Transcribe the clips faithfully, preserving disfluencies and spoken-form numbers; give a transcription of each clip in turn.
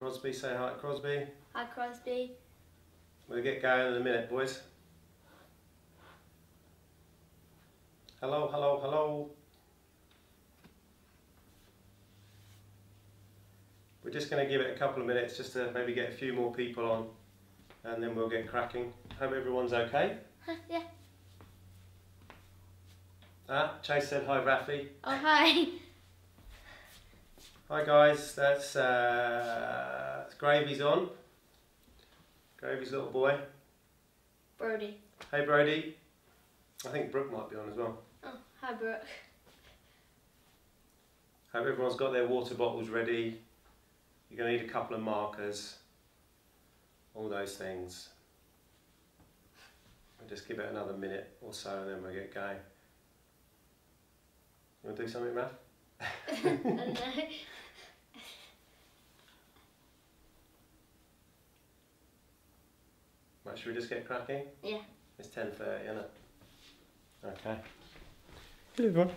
Crosby, say hi Crosby. Hi Crosby. We'll get going in a minute, boys. Hello, hello, hello. We're just going to give it a couple of minutes just to maybe get a few more people on and then we'll get cracking. Hope everyone's okay. Yeah. Ah, Chase said hi Rafi. Oh, hi. Hi guys, that's uh, Gravy's on. Gravy's little boy. Brody. Hey Brody. I think Brooke might be on as well. Oh, hi Brooke. Hope everyone's got their water bottles ready. You're going to need a couple of markers. All those things. We'll just give it another minute or so and then we'll get going. You want to do something, Raph? I don't know. Right, should we just get cracking? Yeah. It's ten thirty, isn't it? Okay. Hello everyone.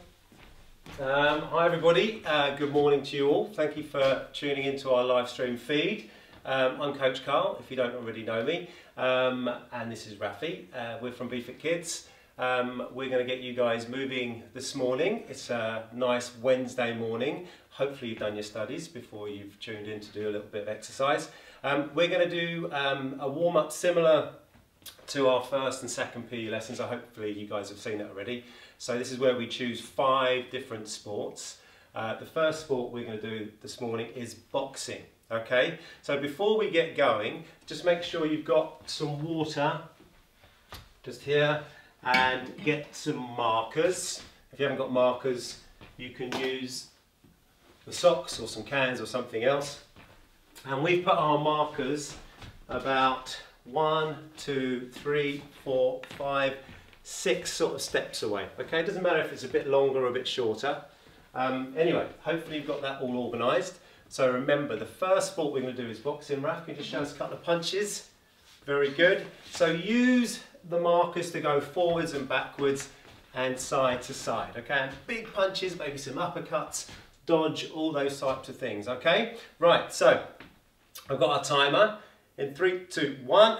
Um, hi everybody, uh, good morning to you all. Thank you for tuning into our live stream feed. Um, I'm Coach Carl, if you don't already know me, um, and this is Rafi. Uh, we're from BeFit Kids. Um, we're going to get you guys moving this morning. It's a nice Wednesday morning. Hopefully you've done your studies before you've tuned in to do a little bit of exercise. Um, we're going to do um, a warm-up similar to our first and second P E lessons. I hopefully you guys have seen it already. So this is where we choose five different sports. Uh, the first sport we're going to do this morning is boxing. Okay, so before we get going, just make sure you've got some water just here and get some markers. If you haven't got markers, you can use the socks or some cans or something else. And we put our markers about one, two, three, four, five, six sort of steps away. Okay, it doesn't matter if it's a bit longer or a bit shorter. Um, anyway, hopefully you've got that all organised. So remember, the first sport we're going to do is boxing. Raph, can you just show us a couple of punches? Very good. So use the markers to go forwards and backwards and side to side. Okay, and big punches, maybe some uppercuts, dodge, all those types of things. Okay, right, so I've got our timer. In three, two, one,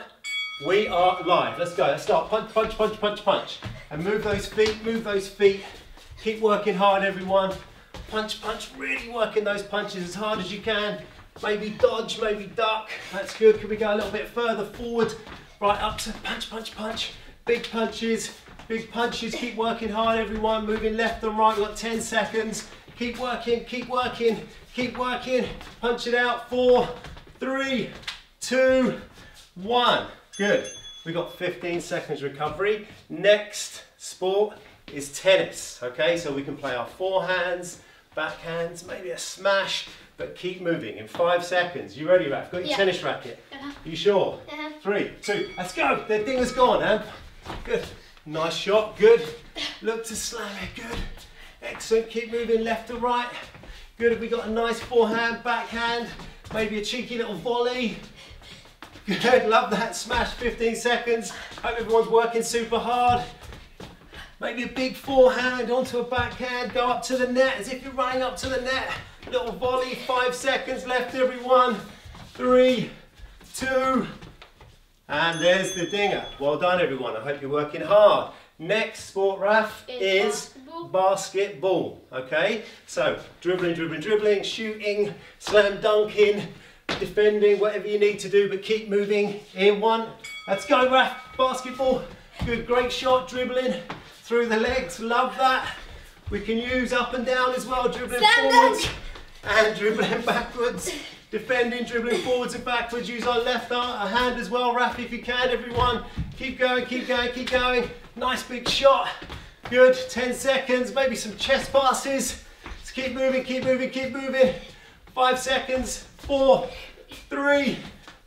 we are live. Let's go, let's start. Punch, punch, punch, punch, punch. And move those feet, move those feet. Keep working hard, everyone. Punch, punch, really working those punches as hard as you can. Maybe dodge, maybe duck. That's good. Can we go a little bit further forward? Right, up to punch, punch, punch. Big punches, big punches. Keep working hard, everyone. Moving left and right. We've got ten seconds. Keep working, keep working, keep working. Punch it out. Four, three, two, one. Good. We've got fifteen seconds recovery. Next sport is tennis. Okay, so we can play our forehands, backhands, maybe a smash, but keep moving in five seconds. You ready, Raph? Got your yeah. tennis racket? Uh-huh. You sure? Uh-huh. Three, two, let's go. The thing is gone, Amp. Good. Nice shot. Good. Look to slam it. Good. Excellent. Keep moving left to right. Good. We got a nice forehand, backhand, maybe a cheeky little volley. Good. Love that smash. fifteen seconds. Hope everyone's working super hard. Maybe a big forehand onto a backhand. Go up to the net as if you're running up to the net. Little volley, five seconds left everyone. Three, two, and there's the dinger. Well done everyone, I hope you're working hard. Next sport, Raph, is, is basketball. basketball. Okay, so dribbling, dribbling, dribbling, shooting, slam dunking, defending, whatever you need to do, but keep moving in one. Let's go Raph, basketball. Good, great shot, dribbling through the legs, love that. We can use up and down as well, dribbling Stand forwards. Up. And dribbling backwards, defending, dribbling forwards and backwards. Use our left arm, our hand as well, Raph, if you can, everyone. Keep going, keep going, keep going. Nice big shot. Good, ten seconds, maybe some chest passes. Let's keep moving, keep moving, keep moving. Five seconds, four, three,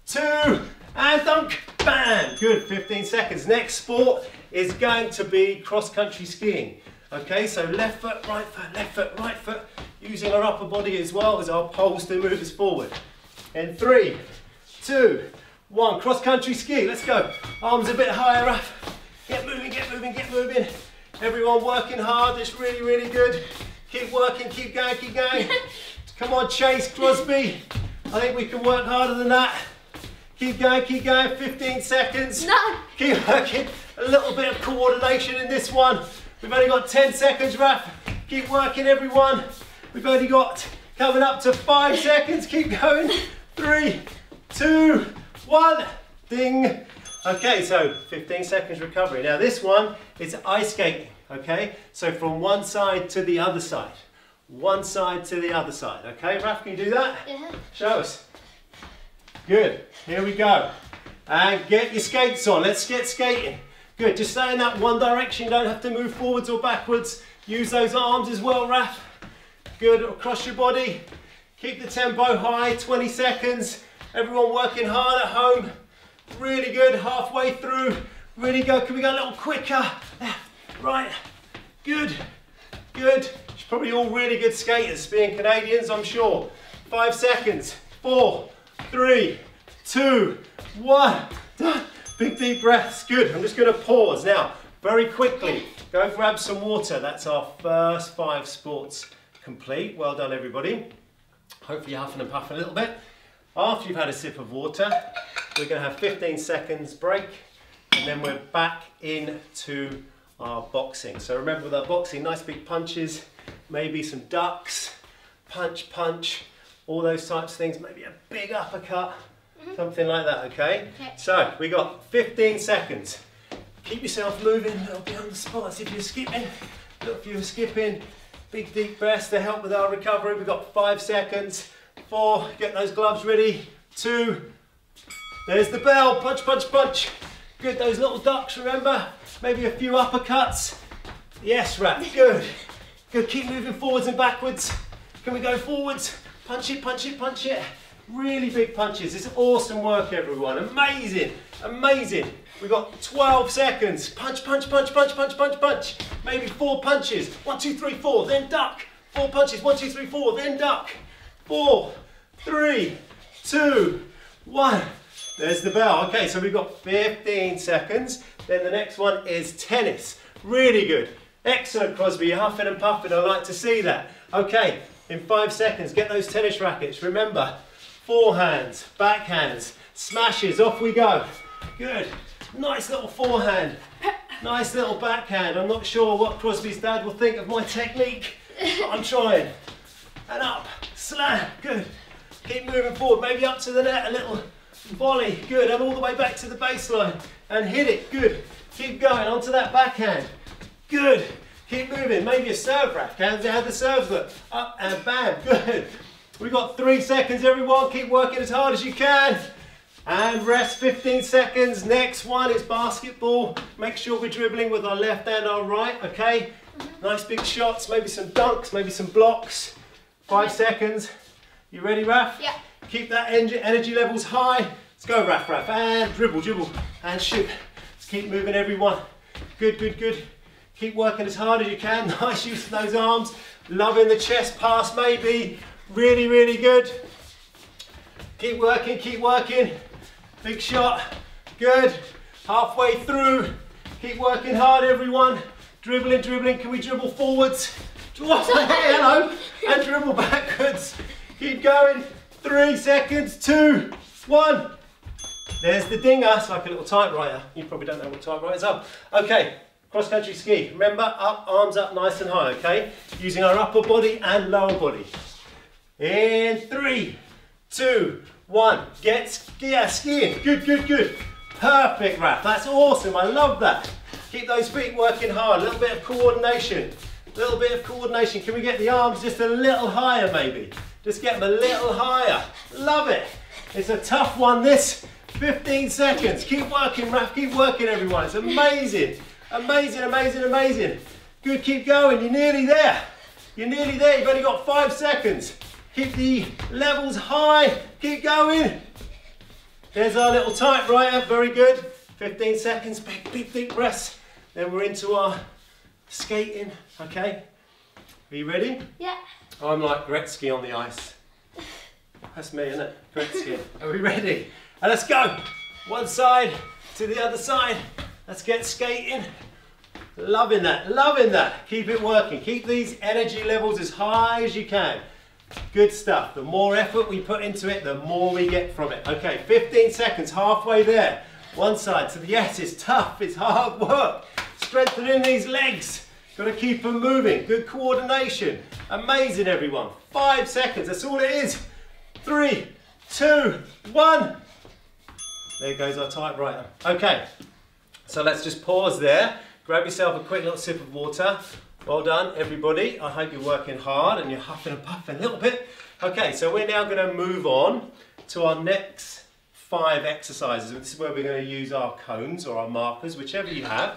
two, and dunk, bam. Good, fifteen seconds. Next sport is going to be cross-country skiing. Okay, so left foot, right foot, left foot, right foot. Using our upper body as well as our poles to move us forward. And three, two, one. Cross-country ski, let's go. Arms a bit higher up. Get moving, get moving, get moving. Everyone working hard, it's really, really good. Keep working, keep going, keep going. Come on, Chase, Crosby. I think we can work harder than that. Keep going, keep going, fifteen seconds. No. Keep working, a little bit of coordination in this one. We've only got ten seconds, Raf. Keep working, everyone. We've only got, coming up to five seconds. Keep going. Three, two, one. Ding. Okay, so fifteen seconds recovery. Now this one is ice skating, okay? So from one side to the other side. One side to the other side, okay? Raf, can you do that? Yeah. Show us. Good, here we go. And get your skates on, let's get skating. Good, just stay in that one direction, you don't have to move forwards or backwards. Use those arms as well, Raf. Good, across your body. Keep the tempo high, twenty seconds. Everyone working hard at home. Really good, halfway through. Really go, can we go a little quicker? Left, right, good, good. It's probably all really good skaters, being Canadians, I'm sure. Five seconds, four, three, two, one. Done. Big deep breaths, good. I'm just gonna pause now, very quickly. Go and grab some water. That's our first five sports complete. Well done, everybody. Hopefully you're huffing and puffing a little bit. After you've had a sip of water, we're going to have fifteen seconds break, and then we're back into our boxing. So remember, with our boxing, nice big punches, maybe some ducks, punch, punch, all those types of things, maybe a big uppercut, mm-hmm. something like that, okay? okay? So we got fifteen seconds. Keep yourself moving, a little bit on the spots if you're skipping. Look, if you're skipping, big deep breaths to help with our recovery. We've got five seconds, four, get those gloves ready, two, there's the bell, punch, punch, punch. Good, those little ducks, remember? Maybe a few uppercuts. Yes, Raf, good. Good, keep moving forwards and backwards. Can we go forwards? Punch it, punch it, punch it. Really big punches. It's awesome work, everyone. Amazing, amazing. We've got twelve seconds. Punch, punch, punch, punch, punch, punch, punch. Maybe four punches. One, two, three, four, then duck. Four punches, one, two, three, four, then duck. Four, three, two, one. There's the bell. Okay, so we've got fifteen seconds. Then the next one is tennis. Really good. Excellent, Crosby. You're huffing and puffing. I like to see that. Okay, in five seconds, get those tennis rackets. Remember, forehands, backhands, smashes. Off we go. Good. Nice little forehand. Nice little backhand. I'm not sure what Crosby's dad will think of my technique, but I'm trying. And up. Slam. Good. Keep moving forward. Maybe up to the net a little. Volley, good, and all the way back to the baseline, and hit it, good. Keep going, onto that backhand, good. Keep moving, maybe a serve rack, hands out the serves look, up and bam, good. We've got three seconds, everyone, keep working as hard as you can. And rest, fifteen seconds, next one is basketball. Make sure we're dribbling with our left and our right, okay? Nice big shots, maybe some dunks, maybe some blocks. Five seconds, you ready, Raf? Yeah. Keep that energy levels high. Let's go, Raf, Raf, and dribble, dribble, and shoot. Let's keep moving, everyone. Good, good, good. Keep working as hard as you can. Nice use of those arms. Loving the chest pass, maybe. Really, really good. Keep working, keep working. Big shot. Good. Halfway through. Keep working hard, everyone. Dribbling, dribbling. Can we dribble forwards? Hello. And dribble backwards. Keep going. Three seconds, two, one. There's the dinger. It's like a little typewriter. You probably don't know what typewriters are. Okay, cross-country ski. Remember, up, arms up nice and high, okay? Using our upper body and lower body. In three, two, one. Get ski, yeah, skiing. Good, good, good. Perfect, Raf. That's awesome. I love that. Keep those feet working hard. A little bit of coordination. A little bit of coordination. Can we get the arms just a little higher, maybe? Just get them a little higher. Love it. It's a tough one, this. fifteen seconds. Keep working, Raf. Keep working, everyone. It's amazing. Amazing, amazing, amazing. Good, keep going. You're nearly there. You're nearly there. You've only got five seconds. Keep the levels high. Keep going. There's our little typewriter. Very good. fifteen seconds. Big, big, big breaths. Then we're into our skating. Okay. Are you ready? Yeah. I'm like Gretzky on the ice. That's me, isn't it? Gretzky. Are we ready? And let's go. One side to the other side. Let's get skating. Loving that, loving that. Keep it working. Keep these energy levels as high as you can. Good stuff. The more effort we put into it, the more we get from it. Okay, fifteen seconds, halfway there. One side. So yes, it's tough, it's hard work. Strengthening these legs. Got to keep them moving. Good coordination. Amazing, everyone. Five seconds, that's all it is. Three, two, one. There goes our typewriter. Okay, so let's just pause there. Grab yourself a quick little sip of water. Well done, everybody. I hope you're working hard and you're huffing and puffing a little bit. Okay, so we're now going to move on to our next five exercises. This is where we're going to use our cones or our markers, whichever you have.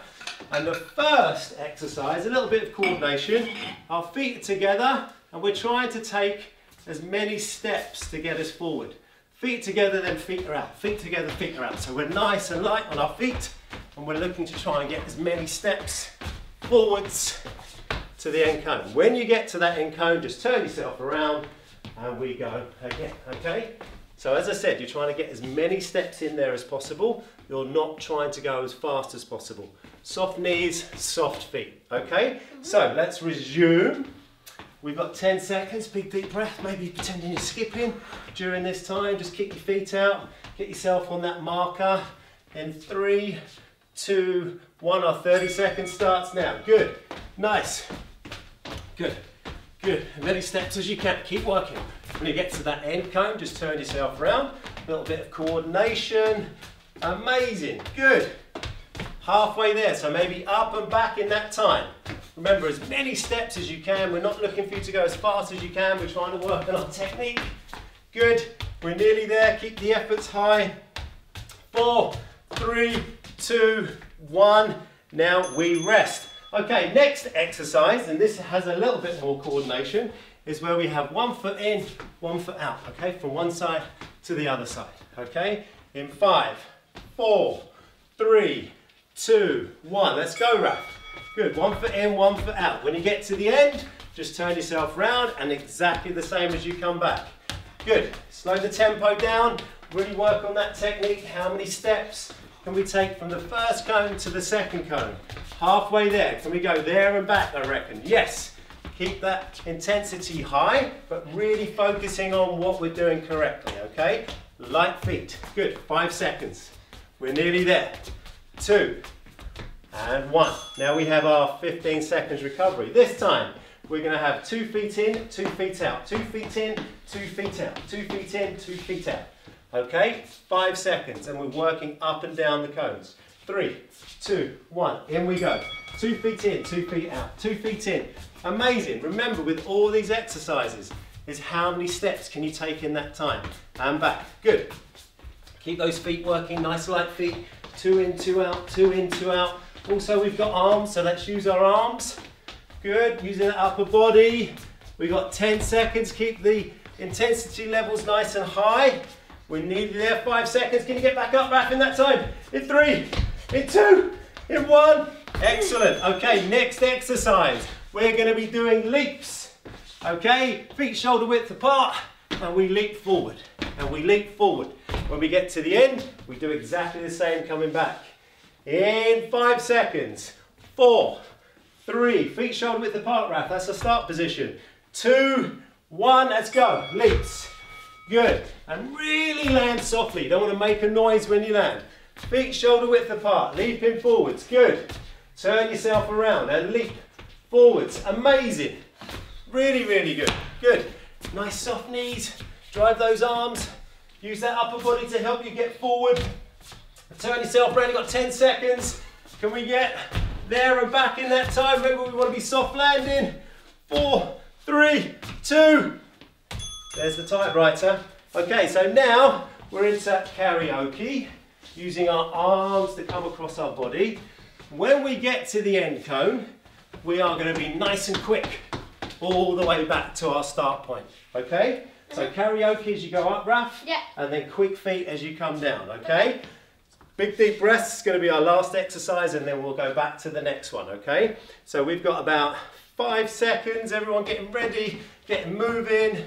And the first exercise, a little bit of coordination. Our feet are together and we're trying to take as many steps to get us forward. Feet together, then feet are out. Feet together, feet are out. So we're nice and light on our feet and we're looking to try and get as many steps forwards to the end cone. When you get to that end cone, just turn yourself around and we go again, okay? So as I said, you're trying to get as many steps in there as possible. You're not trying to go as fast as possible. Soft knees, soft feet, okay? So let's resume. We've got ten seconds, big deep breath, maybe pretending you're skipping during this time. Just kick your feet out, get yourself on that marker. In three, two, one, our thirty seconds starts now. Good, nice. Good, good, as many steps as you can, keep working. When you get to that end cone, just turn yourself around, a little bit of coordination, amazing, good. Halfway there, so maybe up and back in that time. Remember, as many steps as you can, we're not looking for you to go as fast as you can, we're trying to work on our technique. Good, we're nearly there, keep the efforts high. Four, three, two, one, now we rest. Okay, next exercise, and this has a little bit more coordination, is where we have one foot in, one foot out, okay? From one side to the other side, okay? In five, four, three, two, one. Let's go, Raf. Good, one foot in, one foot out. When you get to the end, just turn yourself round and exactly the same as you come back. Good, slow the tempo down, really work on that technique. How many steps can we take from the first cone to the second cone? Halfway there, can we go there and back, I reckon? Yes, keep that intensity high, but really focusing on what we're doing correctly, okay? Light feet, good, five seconds. We're nearly there, two, and one. Now we have our fifteen seconds recovery. This time, we're gonna have two feet in, two feet out, two feet in, two feet out, two feet in, two feet out, okay? Five seconds, and we're working up and down the cones. Three, two, one, in we go. Two feet in, two feet out, two feet in. Amazing. Remember, with all these exercises, is how many steps can you take in that time? And back. Good. Keep those feet working, nice light feet. Two in, two out, two in, two out. Also, we've got arms, so let's use our arms. Good, using the upper body. We've got ten seconds, keep the intensity levels nice and high. We're nearly there, five seconds. Can you get back up, Raf, in that time? In three. In two, in one, excellent. Okay, next exercise. We're gonna be doing leaps, okay? Feet shoulder width apart, and we leap forward, and we leap forward. When we get to the end, we do exactly the same coming back. In five seconds, four, three, feet shoulder width apart, Raf, that's the start position. Two, one, let's go, leaps. Good, and really land softly. You don't wanna make a noise when you land. Feet shoulder width apart, leaping forwards, good. Turn yourself around and leap forwards, amazing. Really, really good, good. Nice soft knees, drive those arms, use that upper body to help you get forward. Turn yourself around, you've got ten seconds. Can we get there and back in that time? Remember, we want to be soft landing. Four, three, two. There's the typewriter. Okay, so now we're into karaoke, using our arms to come across our body. When we get to the end cone, we are going to be nice and quick all the way back to our start point, okay? So karaoke as you go up, Raf, yeah. And then quick feet as you come down, okay? Big deep breaths is going to be our last exercise and then we'll go back to the next one, okay? So we've got about five seconds, everyone getting ready, getting moving,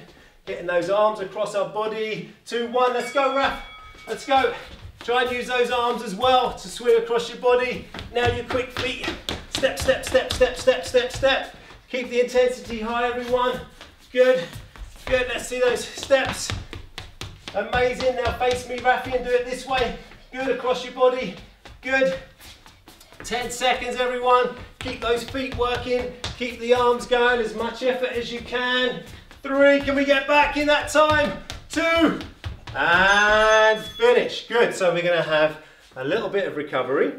getting those arms across our body. Two, one, let's go, Raf, let's go. Try and use those arms as well to swing across your body. Now your quick feet. Step, step, step, step, step, step, step. Keep the intensity high, everyone. Good, Good, let's see those steps. Amazing, now face me, Rafi, and do it this way. Good, across your body, good. ten seconds, everyone. Keep those feet working, keep the arms going, as much effort as you can. Three, can we get back in that time? Two, and finish. Good, so we're gonna have a little bit of recovery,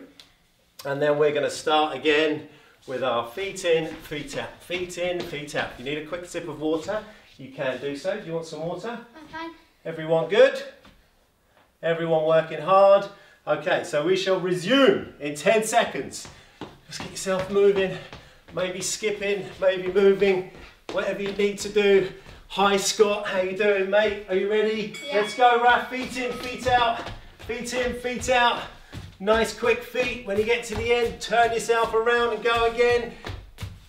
and then we're gonna start again with our feet in, feet out, feet in, feet out. If you need a quick sip of water, you can do so. Do you want some water? Okay. Everyone good? Everyone working hard? Okay, so we shall resume in ten seconds. Just get yourself moving, maybe skipping, maybe moving, whatever you need to do. Hi Scott, how you doing, mate? Are you ready? Yeah. Let's go, Raf. Feet in, feet out, feet in, feet out. Nice quick feet. When you get to the end, turn yourself around and go again.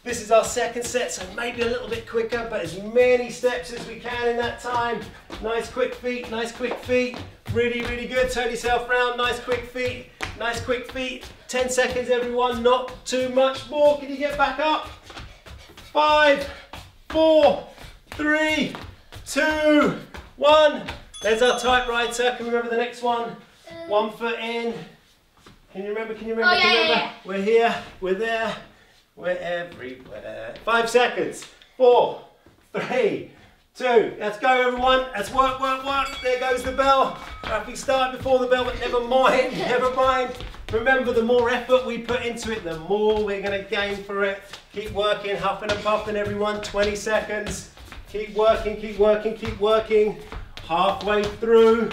This is our second set, so maybe a little bit quicker, but as many steps as we can in that time. Nice quick feet, nice quick feet. Really, really good. Turn yourself around, nice quick feet, nice quick feet. ten seconds, everyone, not too much more. Can you get back up? Five, four, three, two, one. There's our typewriter. Can we remember the next one? One foot in. Can you remember, can you remember, oh, yeah, can you remember? Yeah, yeah. We're here, we're there. We're everywhere. Five seconds. Four, three, two. Let's go, everyone. Let's work, work, work. There goes the bell. If we start before the bell, but never mind, never mind. Remember, the more effort we put into it, the more we're going to gain for it. Keep working, huffing and puffing, everyone. twenty seconds. Keep working, keep working, keep working. Halfway through.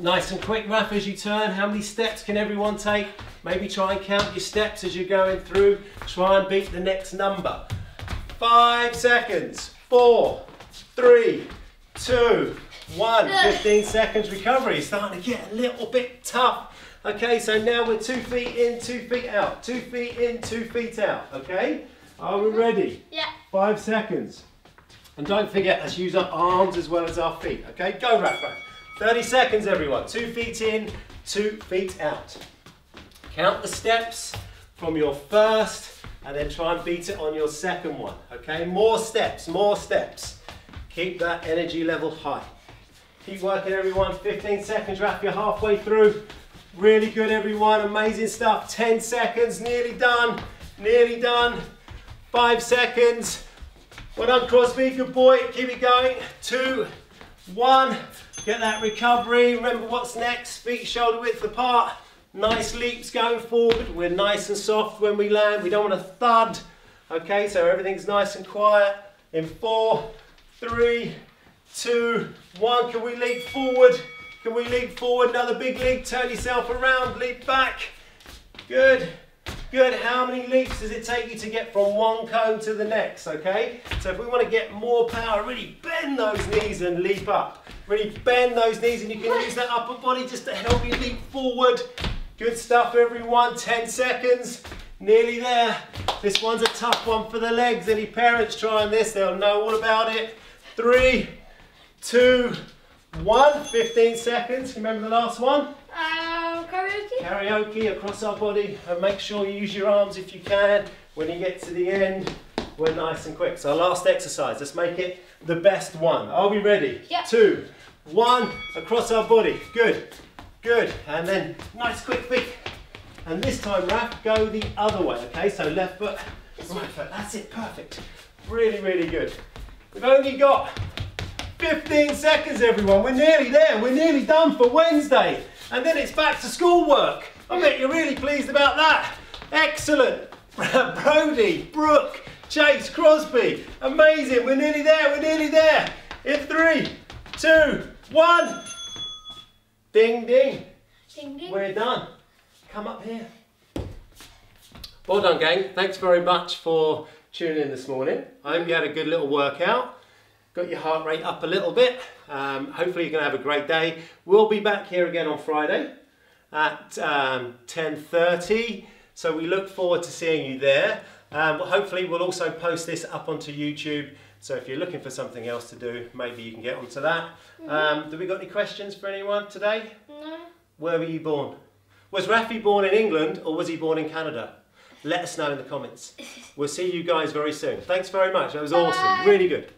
Nice and quick, Raf, as you turn. How many steps can everyone take? Maybe try and count your steps as you're going through. Try and beat the next number. Five seconds, four, three, two, one. fifteen seconds recovery. It's starting to get a little bit tough. Okay, so now we're two feet in, two feet out. Two feet in, two feet out, okay? Are we ready? Yeah. Five seconds. And don't forget, let's use our arms as well as our feet, okay? Go, Raf, Raf. thirty seconds, everyone. Two feet in, two feet out. Count the steps from your first and then try and beat it on your second one, okay? More steps, more steps. Keep that energy level high. Keep working, everyone. fifteen seconds, Raf, you're halfway through. Really good, everyone, amazing stuff. ten seconds, nearly done, nearly done. Five seconds. Well done, Crosby, good boy, keep it going. Two, one, get that recovery. Remember what's next, feet shoulder width apart. Nice leaps going forward. We're nice and soft when we land. We don't want to thud. Okay, so everything's nice and quiet. In four, three, two, one. Can we leap forward? Can we leap forward? Another big leap. Turn yourself around. Leap back. Good. Good. How many leaps does it take you to get from one cone to the next? Okay, so if we want to get more power, really bend those knees and leap up. Really bend those knees, and you can use that upper body just to help you leap forward. Good stuff, everyone. ten seconds, nearly there. This one's a tough one for the legs. Any parents trying this, they'll know all about it. Three, two, one. fifteen seconds. Remember the last one? Um, karaoke. Karaoke across our body, and make sure you use your arms if you can. When you get to the end, we're nice and quick. So our last exercise, let's make it the best one. Are we ready? Yep. Two, one, across our body. Good. Good, and then nice quick feet. And this time, Raf, go the other way, okay? So left foot, right foot, that's it, perfect. Really, really good. We've only got fifteen seconds, everyone. We're nearly there, we're nearly done for Wednesday. And then it's back to school work. I bet you're really pleased about that. Excellent. Brody, Brooke, Chase, Crosby, amazing. We're nearly there, we're nearly there. In three, two, one. Ding, ding. Ding, ding. We're done. Come up here. Well done, gang. Thanks very much for tuning in this morning. I hope you had a good little workout. Got your heart rate up a little bit. Um, hopefully you're going to have a great day. We'll be back here again on Friday at um, ten thirty. So we look forward to seeing you there. Um, but hopefully we'll also post this up onto YouTube. So if you're looking for something else to do, maybe you can get onto that. Mm-hmm. um, do we got any questions for anyone today? No. Where were you born? Was Rafi born in England or was he born in Canada? Let us know in the comments. We'll see you guys very soon. Thanks very much. That was Bye. Awesome. Really good.